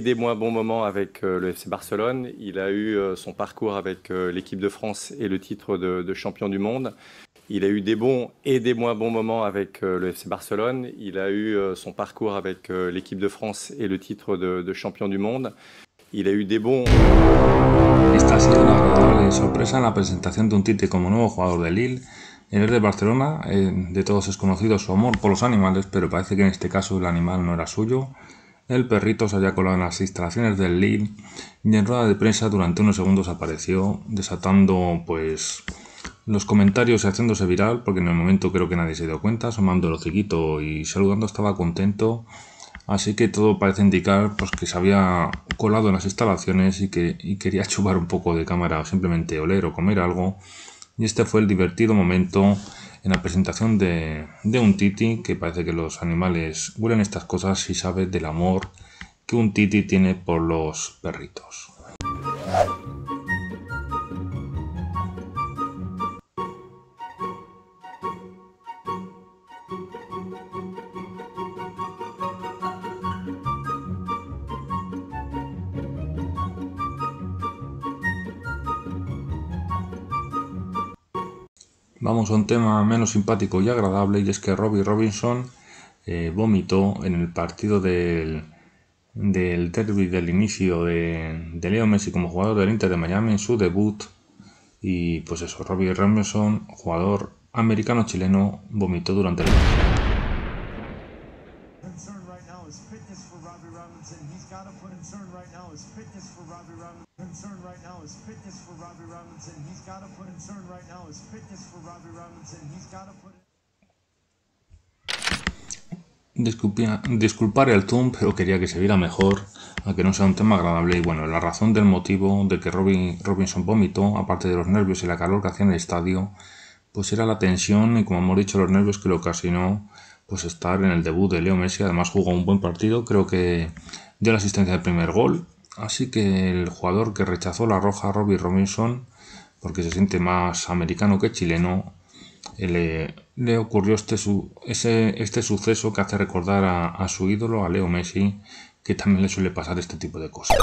des moins bons moments avec le FC Barcelone. Il a eu son parcours avec l'équipe de France et le titre de champion du monde. Il a eu des bons et des moins bons moments avec le FC Barcelone. Il a eu son parcours avec l'équipe de France et le titre de champion du monde. Il a eu des bons... Esta ha sido una agradable sorpresa en la presentación de Umtiti como nuevo jugador de Lille. En el de Barcelona, de todos es conocido su amor por los animales, pero parece que en este caso el animal no era suyo. El perrito se había colado en las instalaciones del Lille y en rueda de prensa durante unos segundos apareció, desatando pues los comentarios y haciéndose viral, porque en el momento creo que nadie se dio cuenta, asomando el hociquito y saludando estaba contento, así que todo parece indicar pues que se había colado en las instalaciones y quería chupar un poco de cámara o simplemente oler o comer algo, y este fue el divertido momento en la presentación de Umtiti, que parece que los animales huelen estas cosas y sabe del amor que Umtiti tiene por los perritos. Vamos a un tema menos simpático y agradable, y es que Robbie Robinson vomitó en el partido del derby del inicio de Leo Messi como jugador del Inter de Miami en su debut. Y pues eso, Robbie Robinson, jugador americano-chileno, vomitó durante el partido. Disculparé al Tum, pero quería que se viera mejor, a que no sea un tema agradable. Y bueno, la razón del motivo de que Robbie Robinson vomitó, aparte de los nervios y la calor que hacía en el estadio, pues era la tensión y, como hemos dicho, los nervios que lo ocasionó pues estar en el debut de Leo Messi. Además jugó un buen partido, creo que dio la asistencia del primer gol. Así que el jugador que rechazó la roja, Robbie Robinson, porque se siente más americano que chileno, le ocurrió este suceso que hace recordar a su ídolo, a Leo Messi, que también le suele pasar este tipo de cosas.